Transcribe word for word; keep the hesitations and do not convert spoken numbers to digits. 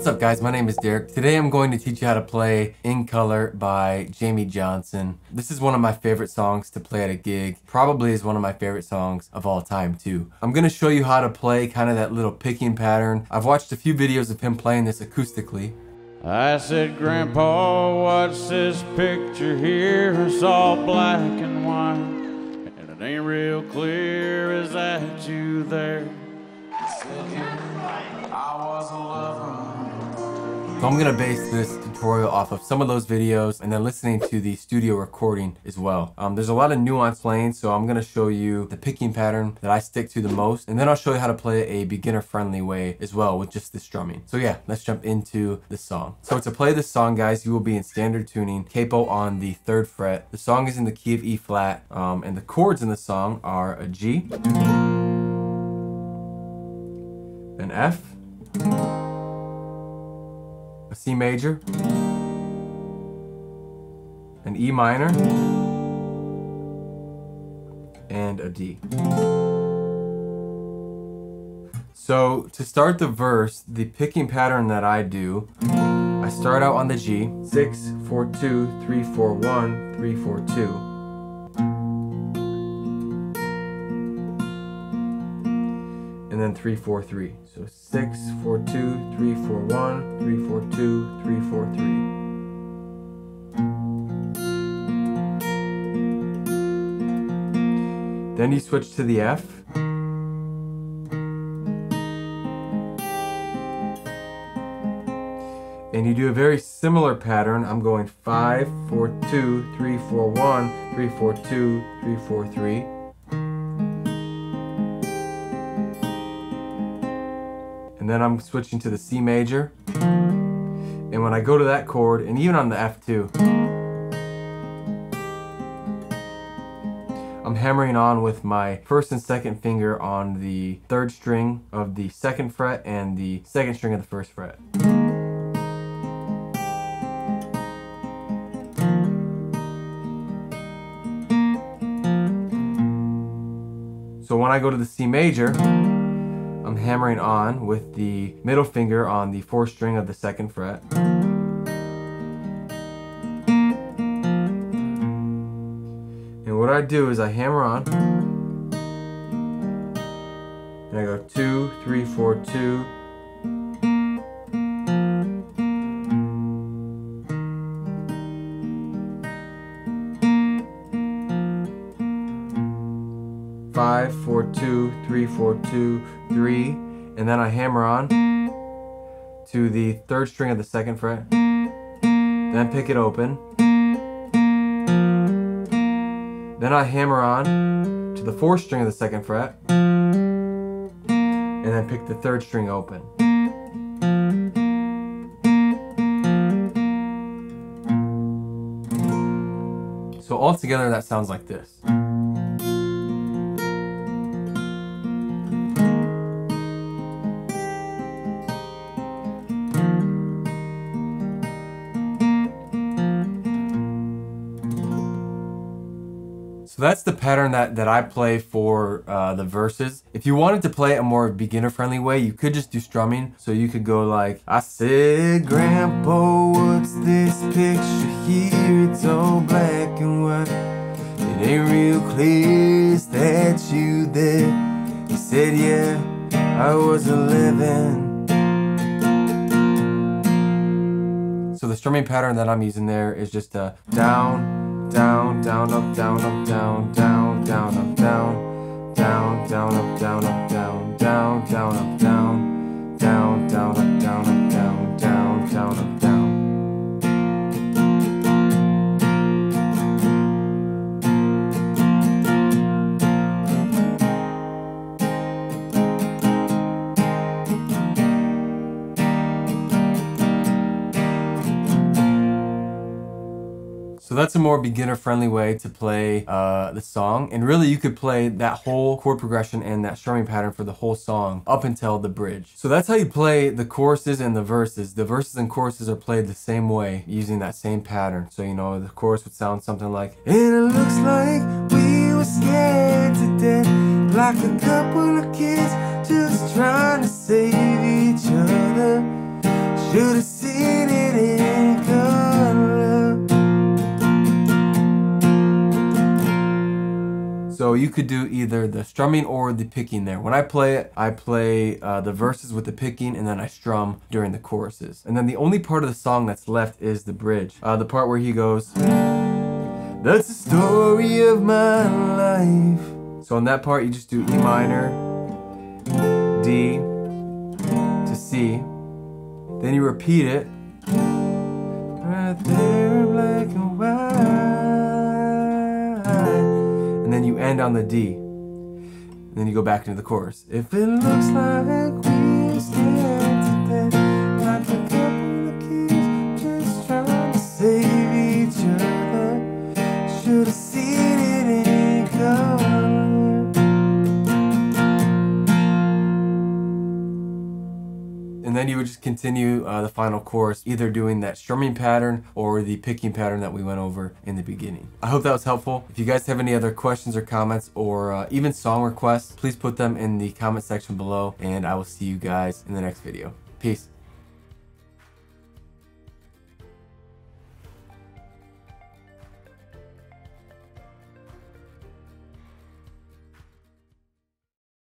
What's up guys, my name is Derek. Today I'm going to teach you how to play In Color by Jamie Johnson. This is one of my favorite songs to play at a gig. Probably is one of my favorite songs of all time too. I'm going to show you how to play kind of that little picking pattern. I've watched a few videos of him playing this acoustically. I said, Grandpa, what's this picture here? It's all black and white, and it ain't real clear. Is that you there? So I'm gonna base this tutorial off of some of those videos and then listening to the studio recording as well. Um, there's a lot of nuance playing, so I'm gonna show you the picking pattern that I stick to the most, and then I'll show you how to play a beginner-friendly way as well with just the strumming. So yeah, let's jump into the song. So to play this song, guys, you will be in standard tuning, capo on the third fret. The song is in the key of E flat, um, and the chords in the song are a G, an F, a C major, an E minor, and a D. So to start the verse, the picking pattern that I do, I start out on the G, six, four, two, three, four, one, three, four, two. And then three, four, three. So six, four, two, three, four, one, three, four, two, three, four, three. Then you switch to the F. And you do a very similar pattern. I'm going five, four, two, three, four, one, three, four, two, three, four, three. Then I'm switching to the C major, and when I go to that chord, and even on the F too, I'm hammering on with my first and second finger on the third string of the second fret and the second string of the first fret. So when I go to the C major, I'm hammering on with the middle finger on the fourth string of the second fret. And what I do is I hammer on, and I go two, three, four, two. Five, four, two, three, four, two, three, and then I hammer on to the third string of the second fret, then pick it open, then I hammer on to the fourth string of the second fret, and then pick the third string open. So altogether that sounds like this. So that's the pattern that, that I play for uh, the verses. If you wanted to play a more beginner-friendly way, you could just do strumming. So you could go like, I said, Grandpa, what's this picture here? It's all black and white, it ain't real clear. Is that you there? He said, yeah, I was eleven. So the strumming pattern that I'm using there is just a down, down, down, up, down, up, down, down, down, up, down, down, down, up, down, up, down, down, down, up, down, down, down, up, down, up, down, down, down, up, So that's a more beginner-friendly way to play uh, the song. And really, you could play that whole chord progression and that strumming pattern for the whole song up until the bridge. So that's how you play the choruses and the verses. The verses and choruses are played the same way using that same pattern. So, you know, the chorus would sound something like, and it looks like we were scared to death, like a couple of kids just trying to save each other. should have seen it in color. So you could do either the strumming or the picking there. When I play it, I play uh, the verses with the picking, and then I strum during the choruses. And then the only part of the song that's left is the bridge. Uh, the part where he goes, that's the story of my life. So on that part, you just do E minor, D to C. Then you repeat it. Right there, black and white. And then you end on the D. And then you go back into the chorus. If it looks like we scared today, like a couple of kids just trying to save each other, should have seen it in color. And then you would just continue uh, the final chorus, either doing that strumming pattern or the picking pattern that we went over in the beginning. I hope that was helpful. If you guys have any other questions or comments, or uh, even song requests, please put them in the comment section below, and I will see you guys in the next video. Peace.